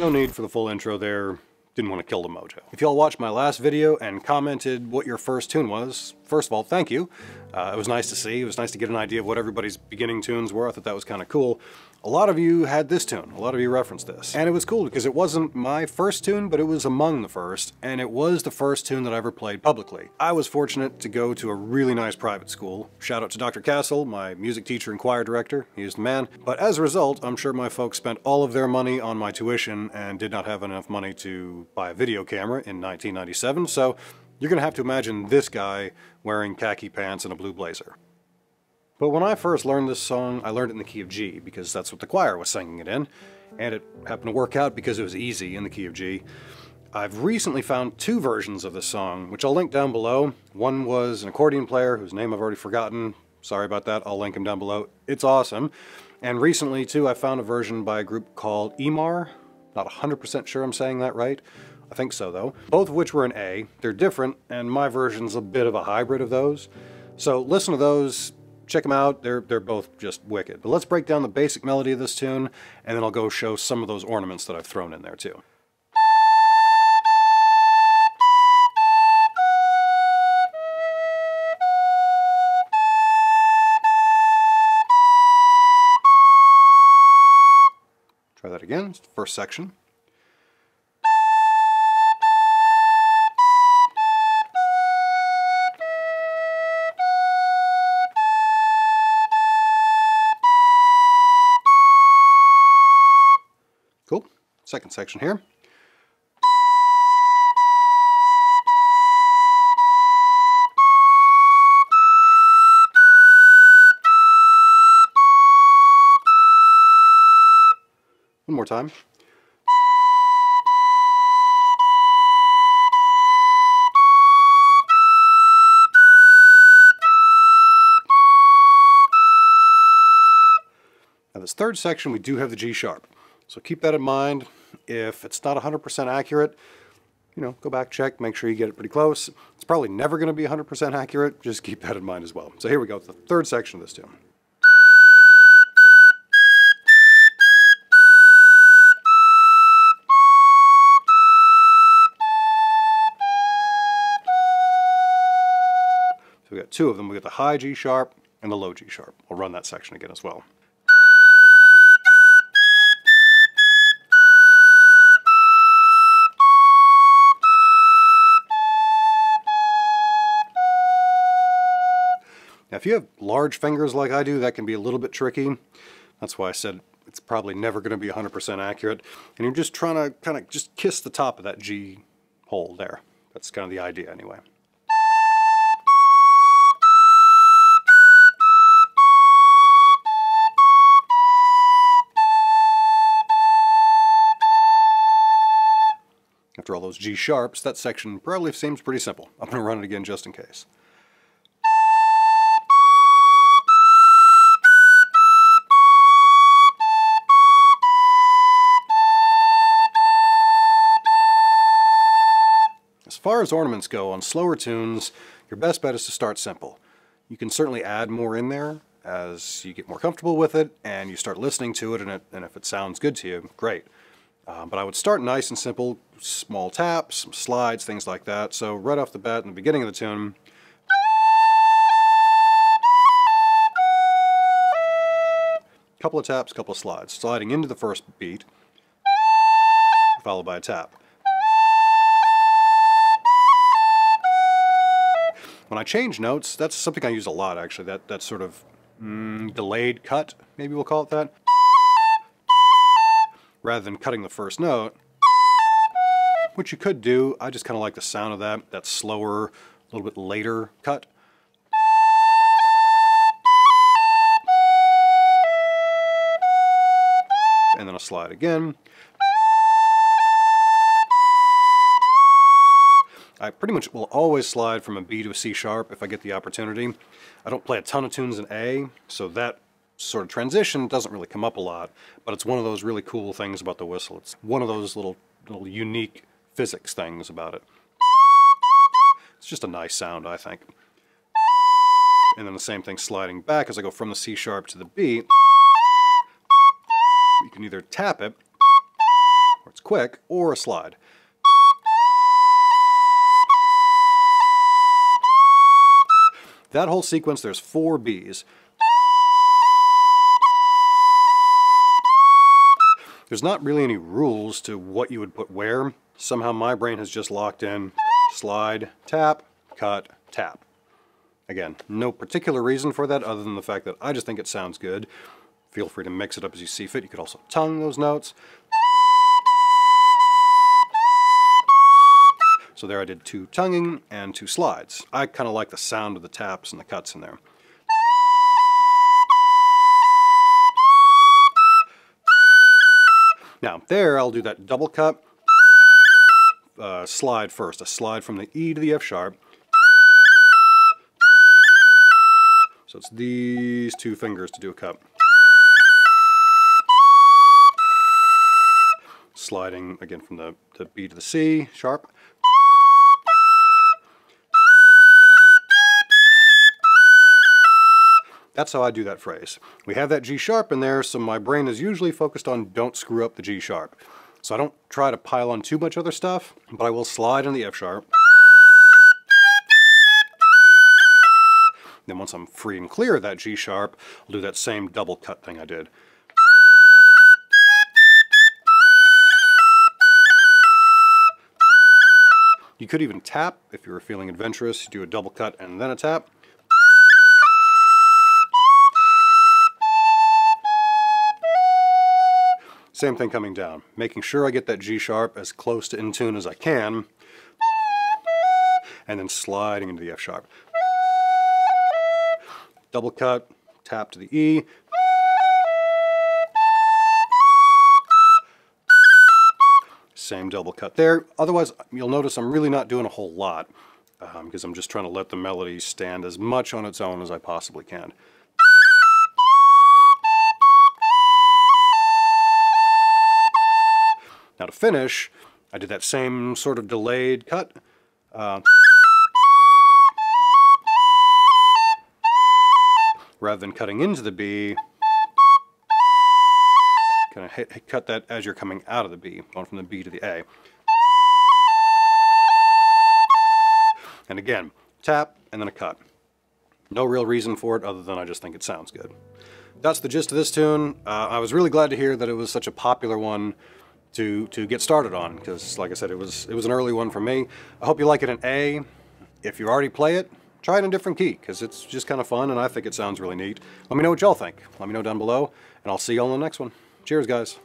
No need for the full intro there. Didn't want to kill the mojo. If y'all watched my last video and commented what your first tune was, first of all, thank you. It was nice to see. It was nice to get an idea of what everybody's beginning tunes were. I thought that was kind of cool. A lot of you had this tune. A lot of you referenced this. And it was cool because it wasn't my first tune, but it was among the first, and it was the first tune that I ever played publicly. I was fortunate to go to a really nice private school. Shout out to Dr. Castle, my music teacher and choir director. He is the man. But as a result, I'm sure my folks spent all of their money on my tuition and did not have enough money to buy a video camera in 1997, so you're gonna have to imagine this guy wearing khaki pants and a blue blazer. But when I first learned this song, I learned it in the key of G, because that's what the choir was singing it in, and it happened to work out because it was easy in the key of G. I've recently found two versions of this song, which I'll link down below. One was an accordion player whose name I've already forgotten. Sorry about that, I'll link him down below. It's awesome. And recently, too, I found a version by a group called Imar. Not 100% sure I'm saying that right. I think so, though. Both of which were an A. They're different, and my version's a bit of a hybrid of those. So listen to those, check them out. They're both just wicked. But let's break down the basic melody of this tune, and then I'll go show some of those ornaments that I've thrown in there, too. Try that again, it's the first section. Cool, second section here. One more time. Now this third section, we do have the G sharp. So keep that in mind. If it's not 100% accurate, you know, go back, check, make sure you get it pretty close. It's probably never gonna be 100% accurate. Just keep that in mind as well. So here we go with the third section of this tune. So we got two of them. We got the high G sharp and the low G sharp. I'll run that section again as well. Now, if you have large fingers like I do, that can be a little bit tricky. That's why I said it's probably never going to be 100% accurate. And you're just trying to kind of just kiss the top of that G hole there. That's kind of the idea anyway. After all those G sharps, that section probably seems pretty simple. I'm gonna run it again just in case. As far as ornaments go on slower tunes, your best bet is to start simple. You can certainly add more in there as you get more comfortable with it and you start listening to it, and if it sounds good to you, great. But I would start nice and simple, small taps, some slides, things like that. So right off the bat, in the beginning of the tune, a couple of taps, a couple of slides, sliding into the first beat, followed by a tap. When I change notes, that's something I use a lot, actually, that sort of delayed cut, maybe we'll call it that. Rather than cutting the first note, which you could do. I just kind of like the sound of that slower, a little bit later cut. And then a slide again. I pretty much will always slide from a B to a C sharp if I get the opportunity. I don't play a ton of tunes in A, so that sort of transition doesn't really come up a lot, but it's one of those really cool things about the whistle. It's one of those little unique physics things about it. It's just a nice sound, I think. And then the same thing sliding back as I go from the C sharp to the B. You can either tap it, or it's quick or a slide. That whole sequence, there's 4 Bs. There's not really any rules to what you would put where. Somehow my brain has just locked in slide, tap, cut, tap. Again, no particular reason for that other than the fact that I just think it sounds good. Feel free to mix it up as you see fit. You could also tongue those notes. So there I did 2 tonguing and 2 slides. I kind of like the sound of the taps and the cuts in there. Now there I'll do that double cut slide first, a slide from the E to the F sharp. So it's these 2 fingers to do a cut. Sliding again from the B to the C sharp. That's how I do that phrase. We have that G sharp in there, so my brain is usually focused on don't screw up the G sharp. So I don't try to pile on too much other stuff, but I will slide on the F sharp. Then once I'm free and clear of that G sharp, I'll do that same double cut thing I did. You could even tap if you were feeling adventurous, do a double cut and then a tap. Same thing coming down, making sure I get that G sharp as close to in tune as I can, and then sliding into the F sharp. Double cut, tap to the E. Same double cut there. Otherwise, you'll notice I'm really not doing a whole lot because I'm just trying to let the melody stand as much on its own as I possibly can. Now to finish, I did that same sort of delayed cut. Rather than cutting into the B, kind of cut that as you're coming out of the B, going from the B to the A. And again, tap and then a cut. No real reason for it other than I just think it sounds good. That's the gist of this tune. I was really glad to hear that it was such a popular one to get started on, because like I said, it was an early one for me. I hope you like it in A. If you already play it, try it in a different key, because it's just kind of fun and I think it sounds really neat. Let me know what y'all think. Let me know down below, and I'll see y'all in the next one. Cheers, guys.